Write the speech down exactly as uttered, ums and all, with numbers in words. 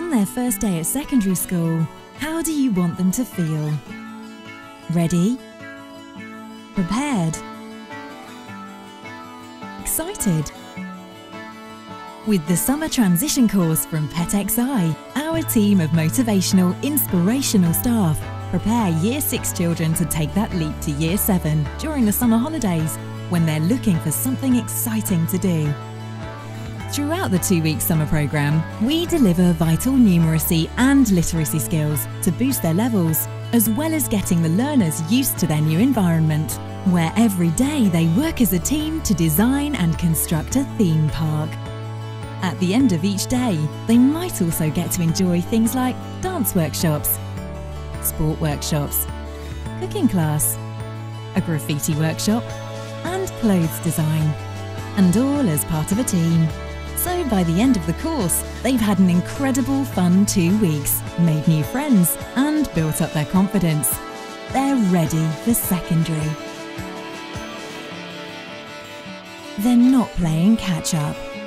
On their first day at secondary school, how do you want them to feel? Ready? Prepared? Excited? With the Summer Transition Course from P E T X I, our team of motivational, inspirational staff prepare Year six children to take that leap to Year seven during the summer holidays when they're looking for something exciting to do. Throughout the two-week summer programme, we deliver vital numeracy and literacy skills to boost their levels, as well as getting the learners used to their new environment, where every day they work as a team to design and construct a theme park. At the end of each day, they might also get to enjoy things like dance workshops, sport workshops, cooking class, a graffiti workshop, and clothes design, and all as part of a team. So by the end of the course, they've had an incredible fun two weeks, made new friends and built up their confidence. They're ready for secondary. They're not playing catch-up.